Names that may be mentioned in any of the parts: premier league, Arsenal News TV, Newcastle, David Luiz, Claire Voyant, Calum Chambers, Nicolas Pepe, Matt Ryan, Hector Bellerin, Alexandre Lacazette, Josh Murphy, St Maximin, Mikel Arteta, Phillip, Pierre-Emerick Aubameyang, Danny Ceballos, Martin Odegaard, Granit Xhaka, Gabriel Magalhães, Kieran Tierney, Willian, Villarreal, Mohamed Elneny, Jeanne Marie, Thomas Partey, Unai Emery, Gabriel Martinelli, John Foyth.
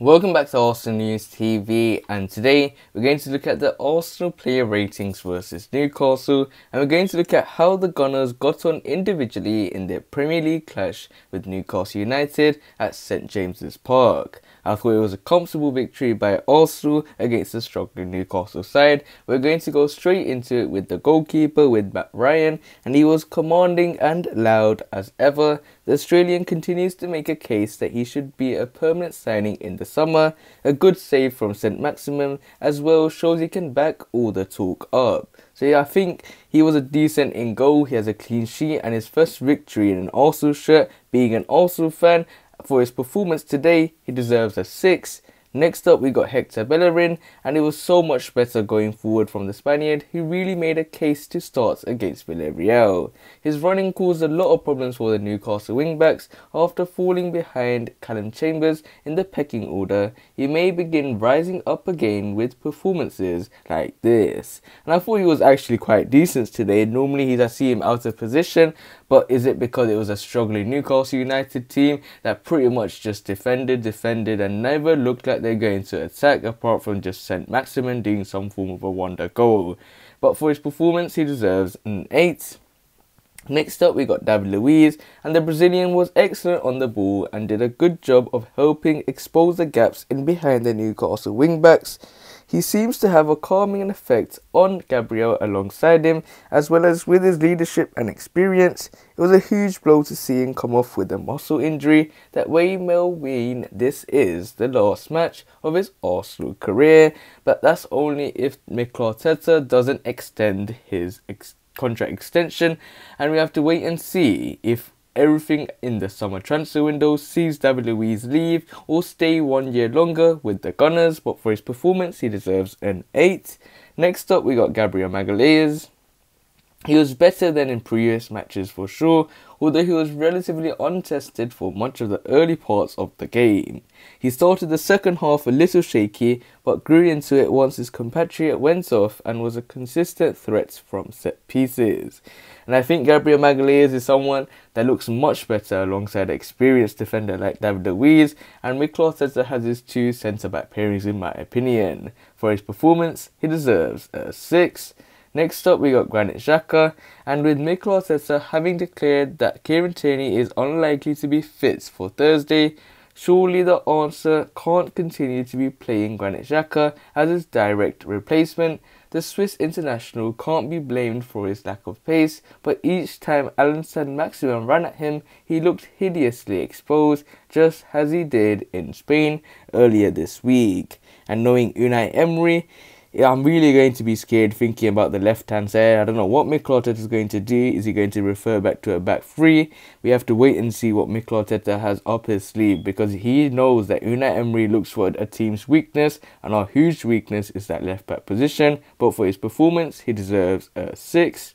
Welcome back to Arsenal News TV, and today we're going to look at the Arsenal player ratings versus Newcastle, and we're going to look at how the Gunners got on individually in their Premier League clash with Newcastle United at St James's Park. I thought it was a comfortable victory by Arsenal against the struggling Newcastle side. We're going to go straight into it with the goalkeeper, with Matt Ryan, and he was commanding and loud as ever. The Australian continues to make a case that he should be a permanent signing in the summer. A good save from St Maximin as well shows he can back all the talk up. So yeah, I think he was a decent in goal. He has a clean sheet and his first victory in an Arsenal shirt. Being an Arsenal fan, for his performance today, he deserves a 6. Next up, we got Hector Bellerin, and it was so much better going forward from the Spaniard, who really made a case to start against Villarreal. His running caused a lot of problems for the Newcastle wingbacks after falling behind Calum Chambers in the pecking order. He may begin rising up again with performances like this. And I thought he was actually quite decent today. Normally I see him out of position, but is it because it was a struggling Newcastle United team that pretty much just defended and never looked like they're going to attack, apart from just St Maximin doing some form of a wonder goal? But for his performance, he deserves an 8. Next up, we got David Luiz, and the Brazilian was excellent on the ball and did a good job of helping expose the gaps in behind the Newcastle wingbacks. He seems to have a calming effect on Gabriel alongside him, as well as with his leadership and experience. It was a huge blow to see him come off with a muscle injury that will mean this is the last match of his Arsenal career, but that's only if Mikel Arteta doesn't extend his contract extension, and we have to wait and see if everything in the summer transfer window sees David Luiz leave or stay 1 year longer with the Gunners, but for his performance, he deserves an 8. Next up, we got Gabriel Magalhães. He was better than in previous matches for sure, although he was relatively untested for much of the early parts of the game. He started the second half a little shaky, but grew into it once his compatriot went off and was a consistent threat from set pieces. And I think Gabriel Magalhães is someone that looks much better alongside an experienced defender like David Luiz, and Mikel Arteta has his two centre-back pairings in my opinion. For his performance, he deserves a 6. Next up, we got Granit Xhaka, and with Mikel Arteta having declared that Kieran Tierney is unlikely to be fit for Thursday, surely the answer can't continue to be playing Granit Xhaka as his direct replacement. The Swiss international can't be blamed for his lack of pace, but each time Alan St Maximin ran at him, he looked hideously exposed, just as he did in Spain earlier this week. And knowing Unai Emery, I'm really going to be scared thinking about the left-hand side. I don't know what Mikel Arteta is going to do. Is he going to refer back to a back three? We have to wait and see what Mikel Arteta has up his sleeve, because he knows that Unai Emery looks for a team's weakness, and our huge weakness is that left-back position. But for his performance, he deserves a 6.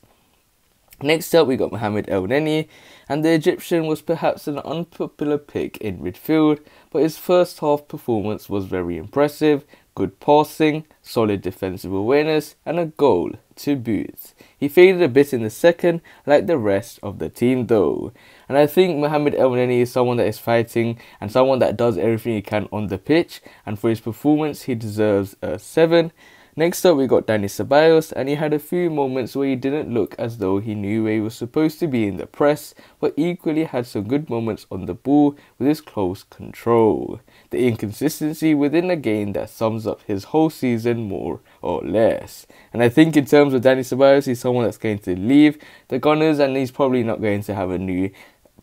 Next up, we got Mohamed Elneny, and the Egyptian was perhaps an unpopular pick in midfield, but his first half performance was very impressive. Good passing, solid defensive awareness, and a goal to boot. He faded a bit in the second, like the rest of the team though. And I think Mohamed Elneny is someone that is fighting and someone that does everything he can on the pitch, and for his performance, he deserves a 7. Next up, we got Danny Ceballos, and he had a few moments where he didn't look as though he knew where he was supposed to be in the press, but equally had some good moments on the ball with his close control. The inconsistency within a game that sums up his whole season more or less. And I think in terms of Danny Ceballos, he's someone that's going to leave the Gunners, and he's probably not going to have a new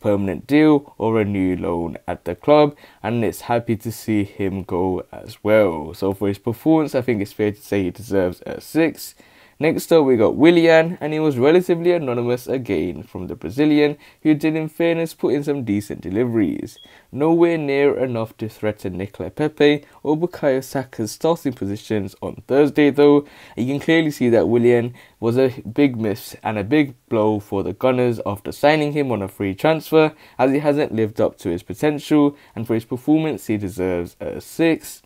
permanent deal or a new loan at the club, and it's happy to see him go as well. So for his performance, I think it's fair to say he deserves a 6. Next up, we got Willian, and he was relatively anonymous again from the Brazilian, who did in fairness put in some decent deliveries. Nowhere near enough to threaten Nicolas Pepe or Bukayo Saka's starting positions on Thursday though. You can clearly see that Willian was a big miss and a big blow for the Gunners after signing him on a free transfer, as he hasn't lived up to his potential, and for his performance, he deserves a 6.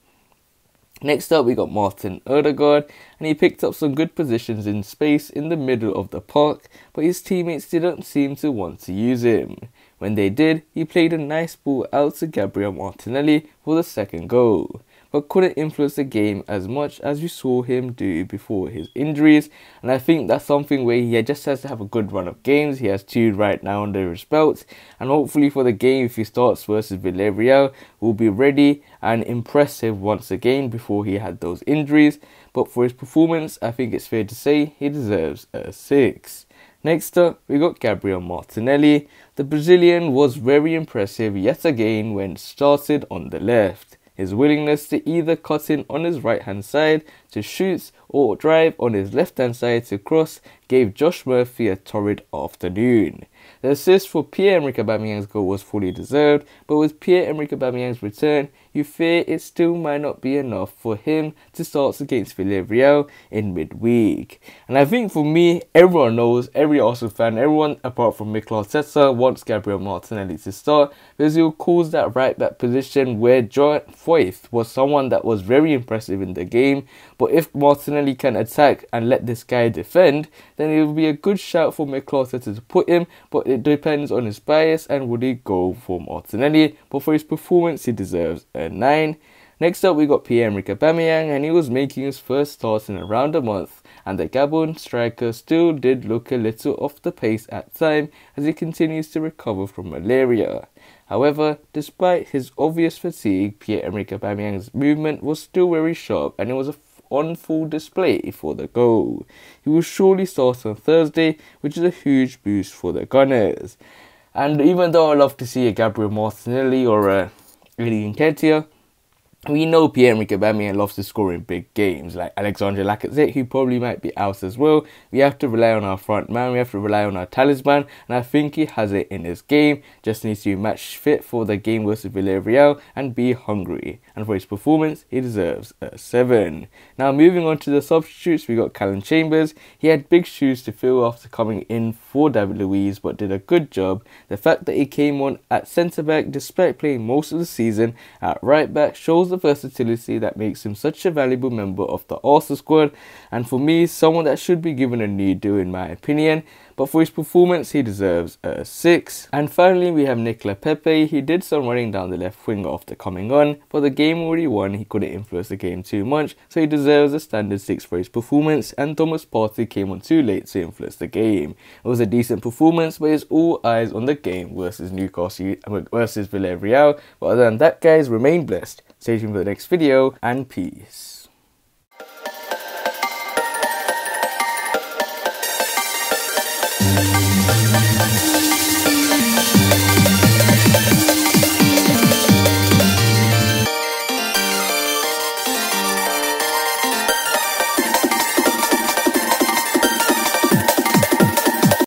Next up, we got Martin Odegaard, and he picked up some good positions in space in the middle of the park, but his teammates didn't seem to want to use him. When they did, he played a nice ball out to Gabriel Martinelli for the second goal, but couldn't influence the game as much as you saw him do before his injuries. And I think that's something where he just has to have a good run of games. He has 2 right now under his belt, and hopefully for the game, if he starts versus Villarreal, will be ready and impressive once again before he had those injuries. But for his performance, I think it's fair to say he deserves a 6. Next up, we got Gabriel Martinelli. The Brazilian was very impressive yet again when started on the left. His willingness to either cut in on his right hand side to shoot or drive on his left hand side to cross gave Josh Murphy a torrid afternoon. The assist for Pierre-Emerick Aubameyang's goal was fully deserved, but with Pierre-Emerick Aubameyang's return, you fear it still might not be enough for him to start against Villarreal in midweek. And I think for me, everyone knows, every Arsenal fan, everyone apart from Mikel Arteta wants Gabriel Martinelli to start, because he will cause that right back position where John Foyth was someone that was very impressive in the game. But if Martinelli can attack and let this guy defend, then it will be a good shout for Mikel Arteta to put him, but it depends on his bias and would he go for Martinelli. But for his performance, he deserves a 9. Next up, we got Pierre-Emerick Aubameyang, and he was making his first start in around a month, and the Gabon striker still did look a little off the pace at time as he continues to recover from malaria. However, despite his obvious fatigue, Pierre-Emerick Aubameyang's movement was still very sharp, and it was a on full display for the goal. He will surely start on Thursday, which is a huge boost for the Gunners. And even though I love to see a Gabriel Martinelli or a Willian, we know Pierre-Emerick Aubameyang loves to score in big games, like Alexandre Lacazette, who probably might be out as well. We have to rely on our front man, we have to rely on our talisman, and I think he has it in his game. Just needs to be match fit for the game versus Villarreal and be hungry. And for his performance, he deserves a 7. Now moving on to the substitutes, we got Calum Chambers. He had big shoes to fill after coming in for David Luiz, but did a good job. The fact that he came on at centre-back, despite playing most of the season at right-back, shows the versatility that makes him such a valuable member of the Arsenal squad, and for me, someone that should be given a new deal in my opinion. But for his performance, he deserves a 6. And finally, we have Nicolas Pepe. He did some running down the left wing after coming on, but the game already won, he couldn't influence the game too much, so he deserves a standard 6 for his performance, and Thomas Partey came on too late to influence the game. It was a decent performance, but it's all eyes on the game versus Newcastle versus Villarreal. But other than that, guys, remain blessed. Stay tuned for the next video, and peace.